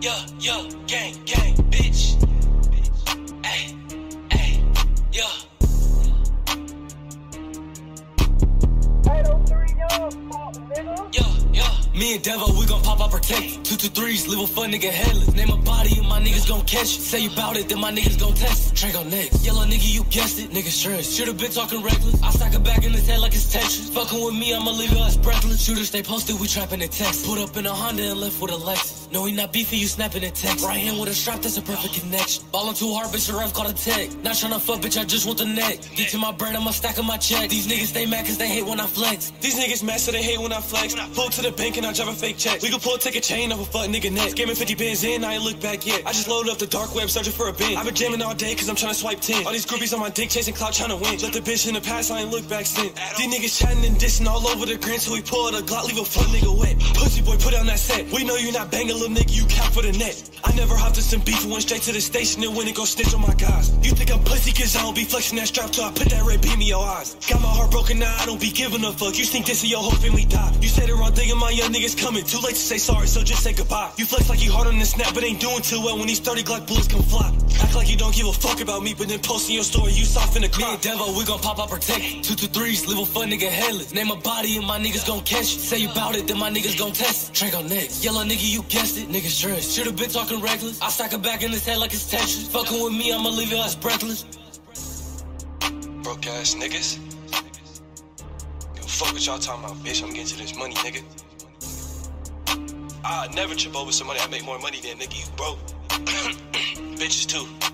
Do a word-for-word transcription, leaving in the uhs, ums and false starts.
yeah, yeah, gang, gang, bitch. Ay, ay, yeah. Yeah, yeah. Me and Devo, we gon' pop out protect. Two, two, threes, leave a fun nigga headless. Name a body and my niggas gon' catch you. Say you bout it, then my niggas gon' test it. Drink on next. Yellow nigga, you guessed it. Nigga stressed. Should've been talking reckless. I stack it back in his head like it's Tetris. Fucking with me, I'ma leave your ass breathless. Shooters stay posted, we trapping in Texas. Put up in a Honda and left with a Lexus. No, he not beefy, you snapping in Texas. Right hand with a strap, that's a perfect connection. Ballin' too hard, bitch, the ref called a tech. Not tryna fuck, bitch, I just want the neck. Get to my bread, I'ma stack on my check. These niggas stay mad cause they hate when I flex. These niggas mad so they hate when I flex. Pull to the bank and I drive a fake check. We can pull, take a chain up a fuck nigga neck. Scamming fifty pins in, I ain't look back yet. I just loaded up the dark web, searching for a bin. I've been jamming all day cause I'm trying to swipe ten. All these groupies on my dick chasing clout trying to win. Left the bitch in the past, I ain't look back since. These niggas chatting and dissing all over the grin. So we pull out a Glock, leave a fuck nigga wet. Pussy boy, put on that set. We know you not banging, little nigga, you cap for the net. I never hopped in some beef, went straight to the station and went and go snitch on my guys. You think I'm pussy cause I don't be flexing that strap till I put that red beam in your eyes. Got my heart broken now, I don't be giving a fuck. You think this is your whole family die. You said the wrong thing and my young niggas coming. Too late to say sorry, so just say goodbye. You flex like you hard on the snap, but ain't doing too well when these thirty Glock bullets come fly. Act like you don't give a fuck about me, but then posting your story, you soft in the crowd. Me and Devo, we gon' pop out protect. Two, two, threes, leave a fun nigga headless. Name a body and my niggas gon' catch it. Say you bout it, then my niggas gon' test it. Drink on next. Yellow nigga, you guessed it. Niggas stressed. Should've been talking reckless. I stack it back in his head like it's Tetris. Fucking with me, I'ma leave your ass breathless. Broke ass niggas. Yo, fuck what y'all talking about, bitch. I'm getting to this money, nigga. I never trip over somebody I make more money than, nigga. You broke. Bitches too.